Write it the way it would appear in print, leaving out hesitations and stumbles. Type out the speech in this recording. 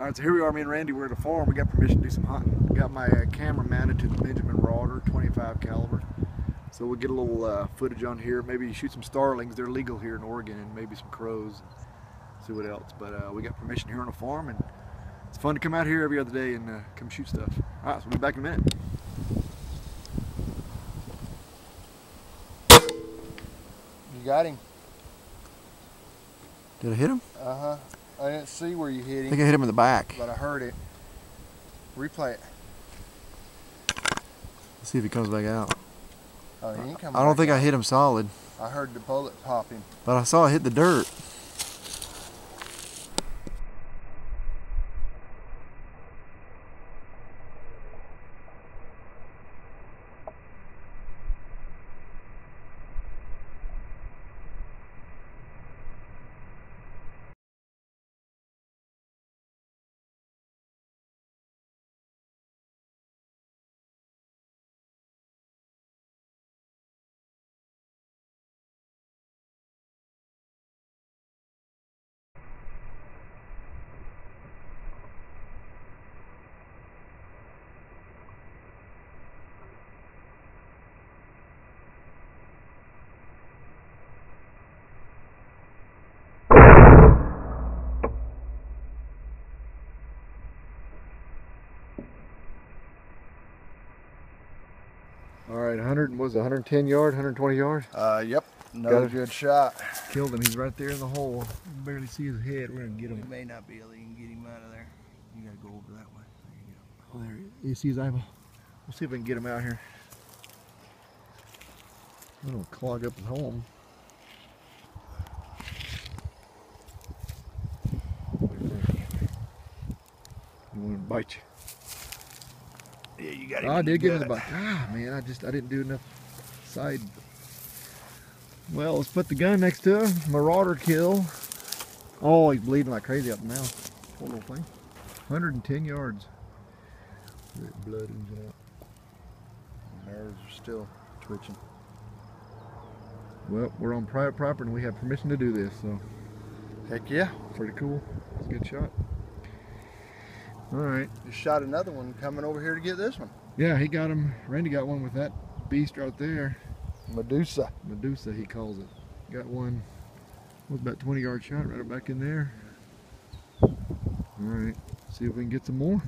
Alright, so here we are, me and Randy, we're at a farm, we got permission to do some hunting. Got my camera mounted to the Benjamin Marauder 25 caliber. So we'll get a little footage on here, maybe shoot some starlings, they're legal here in Oregon, and maybe some crows, and see what else. But we got permission here on a farm, and it's fun to come out here every other day and come shoot stuff. Alright, so we'll be back in a minute. You got him. Did I hit him? Uh-huh. I didn't see where you hit him. I think I hit him in the back. But I heard it. Replay it. Let's see if he comes back out. Oh, he ain't coming back. I don't think I hit him solid. I heard the bullet pop him. But I saw it hit the dirt. All right, 110 yard, 120 yard? Yep, no good shot. Killed him, he's right there in the hole. You barely see his head, we're gonna get him. We may not be able to even get him out of there. You gotta go over that way. There you go. Oh, there he is. You see his eyeball? We'll see if we can get him out here. It'll clog up his hole. He wanted to bite you. Yeah, you got it. I did get in the back. Ah, man, I didn't do enough side. Well, let's put the gun next to him. Marauder kill. Oh, he's bleeding like crazy up now. Poor little thing. 110 yards. That blood oozing out. The nerves are still twitching. Well, we're on private property and we have permission to do this, so. Heck yeah. Pretty cool. That's a good shot. All right. Just shot another one coming over here to get this one. Yeah, he got him. Randy got one with that beast right there. Medusa. Medusa, he calls it. Got one. It was about 20-yard shot right back in there. All right. See if we can get some more.